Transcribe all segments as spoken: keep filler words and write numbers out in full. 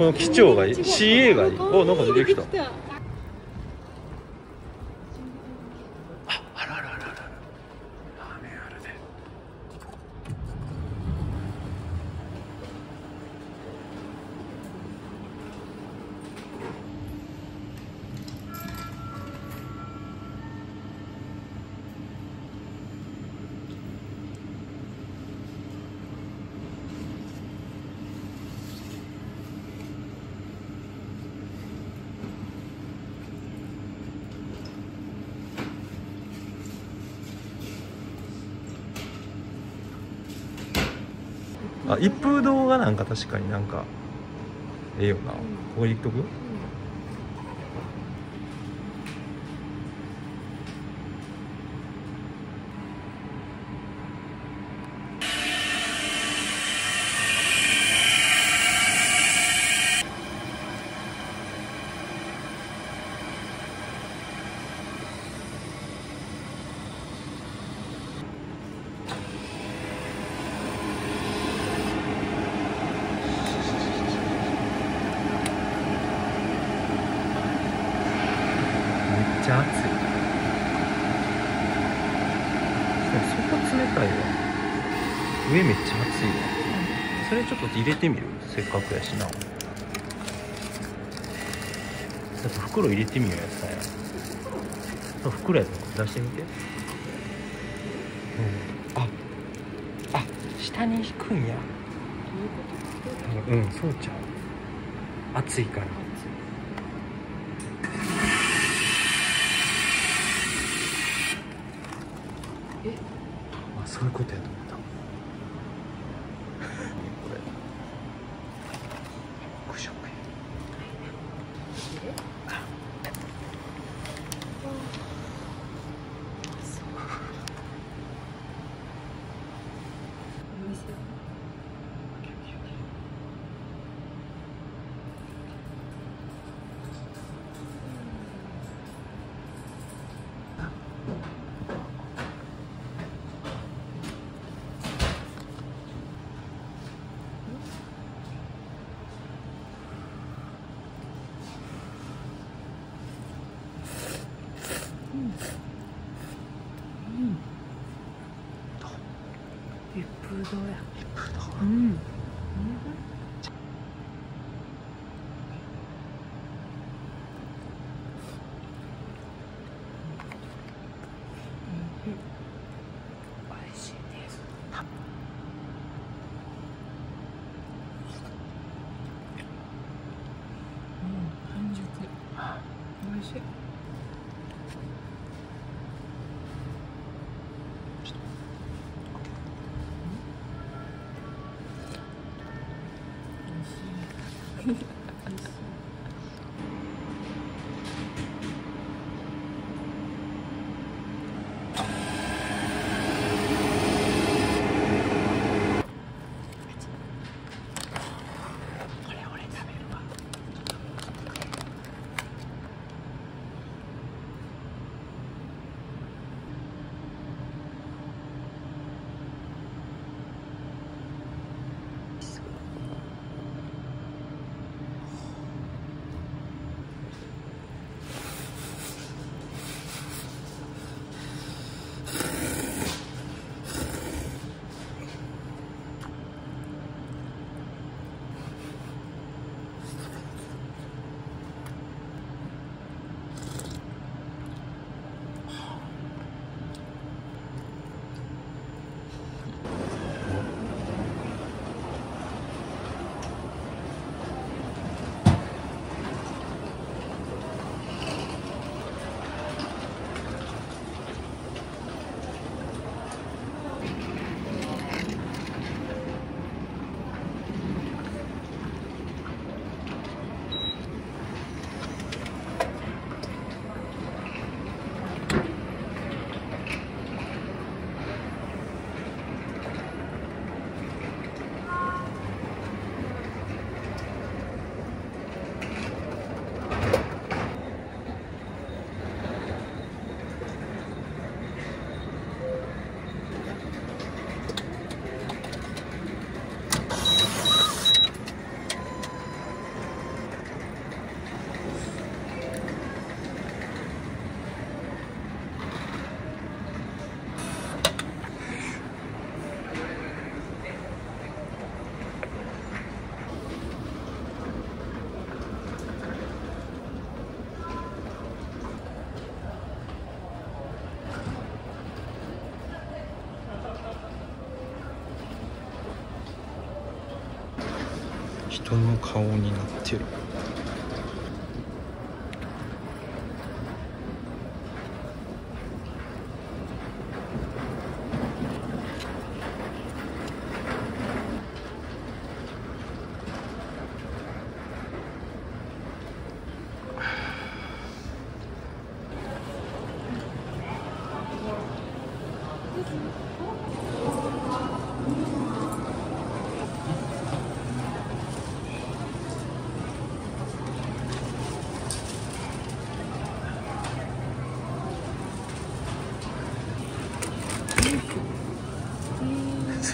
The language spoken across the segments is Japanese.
この機長がいい、 シーエー がいい。お、なんか出てきた。あ、あらあらあらあら。ラーメンあるね。あ、一風堂がなんか確かになんかええよな、うん、ここ行っとく、うん、めっちゃ暑い。そこ冷たいわ。上めっちゃ暑いわ。それちょっと入れてみる、せっかくやしな。ちょっと袋入れてみようやつだよ。袋やと出してみて、うん、ああ、下に引くんや。うん、そうちゃう、暑いから。そういうことやと思った。これ。食品。一風堂や。一風堂。うん。美味しいです。うん、半熟。美味しい。人の顔になってる。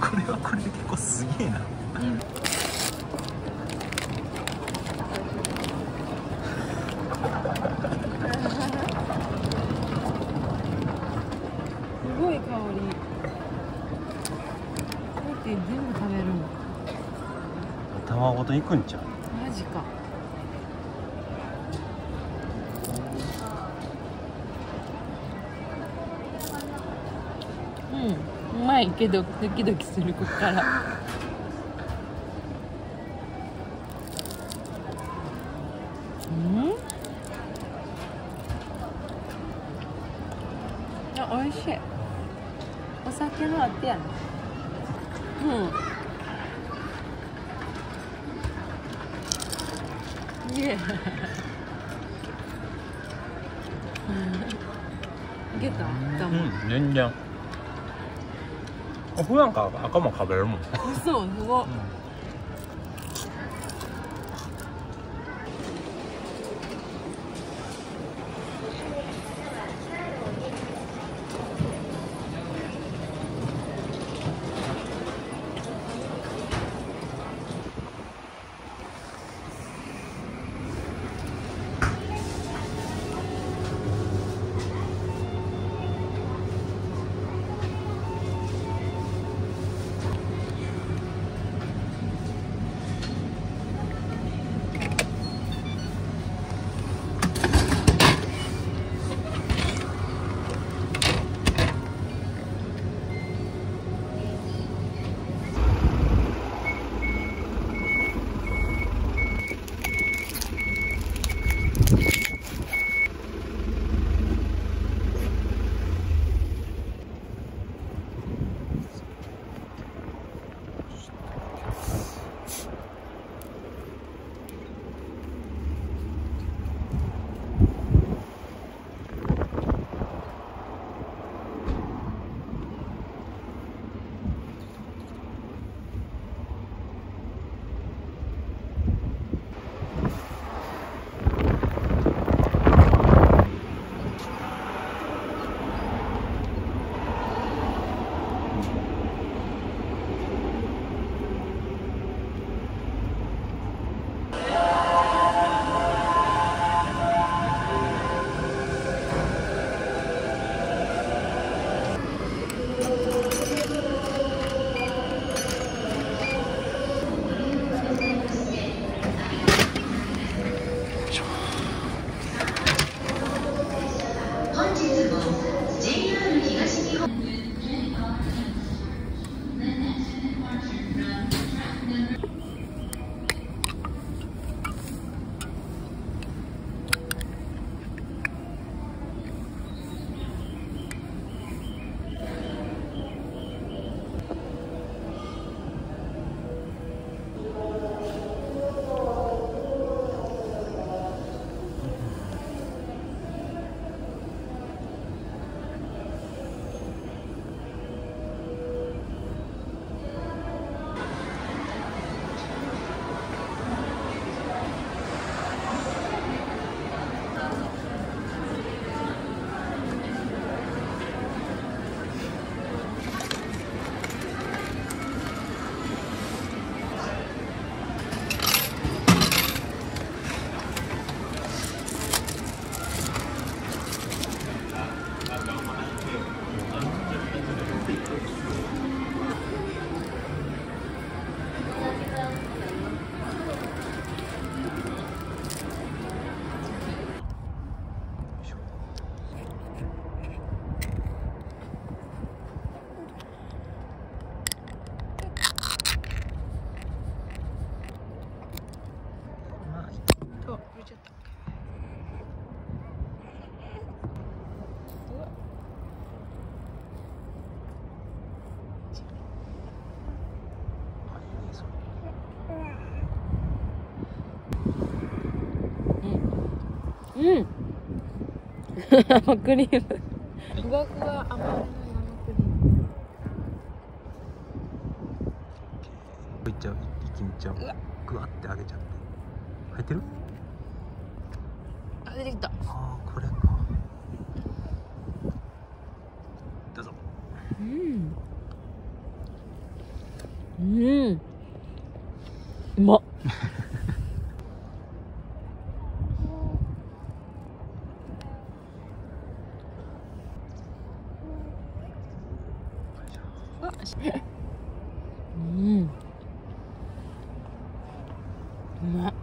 これはこれで結構すげえな、うん、すごい香り。こうやって全部食べるの頭ごといくんちゃう。マジか。うん、うまいけどドキドキする。ここからうんあ、美味しい。お酒のあてやね。うん、イエーいけた？うん、全然普段から赤も食べるもん。そう、すごい。うん生クリームふわふわ甘めの生クリームいっちゃう、一気にいっちゃう、ぐわってあげちゃって入ってる？あ、出てきた。あー、これか。どうぞ。うんうんうまっうんうまっ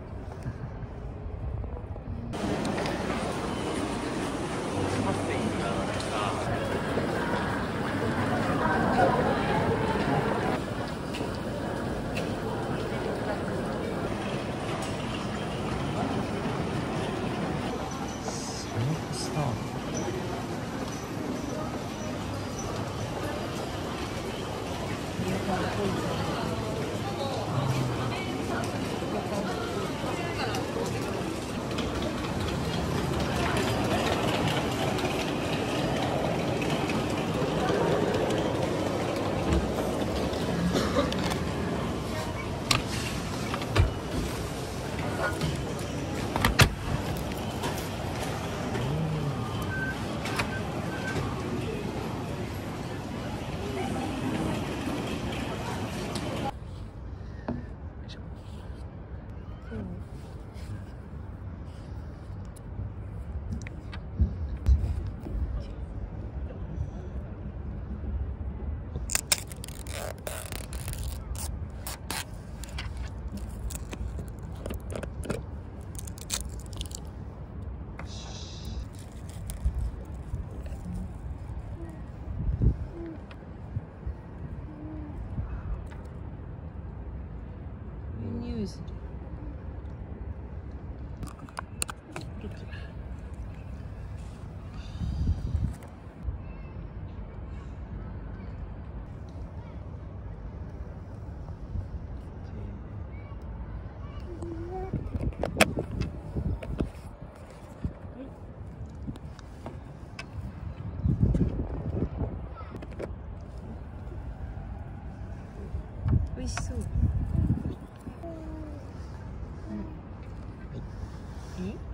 美味しそう。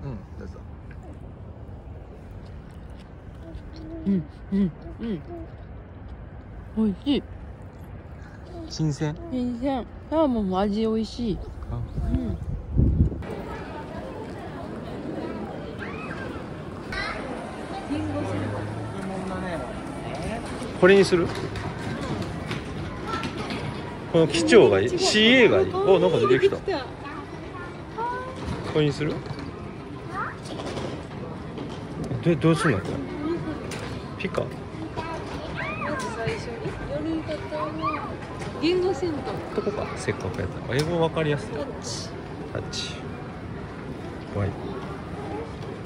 うん、どうぞ。うん、うん、うん。美味しい。新鮮。新鮮。サーモンも味美味しい。うん。これにする。この機長がいい、シーエー がいい。お、なんか出てきた。これにする？で、どうするのこれ？ピカ？まず最初に夜型の言語センター。どこか、せっかくやった。英語わかりやすい。タッチ。タッチ。怖い。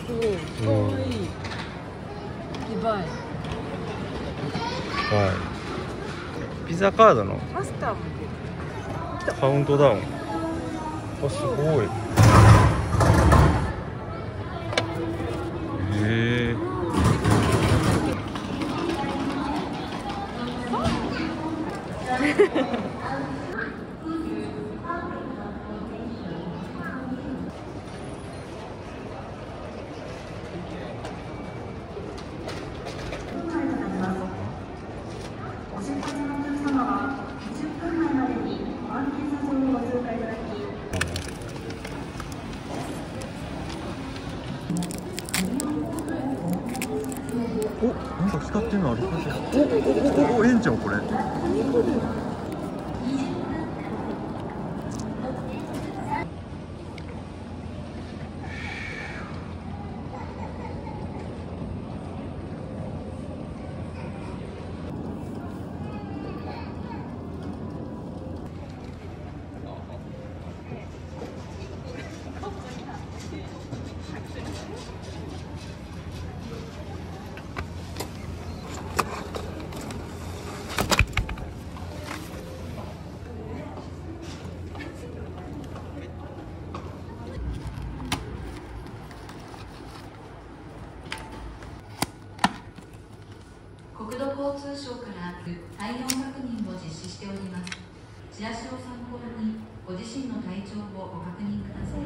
お、怖い。リバイ。怖い。ピザカードのカウントダウン。あ、すごい。へえ。お、なんか使ってんのあれ。おおおおお、ええんちゃうこれ。交通省から体温確認を実施しております。チラシを参考にご自身の体調をご確認ください。ね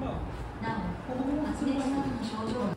まあ、なお、発熱などの症状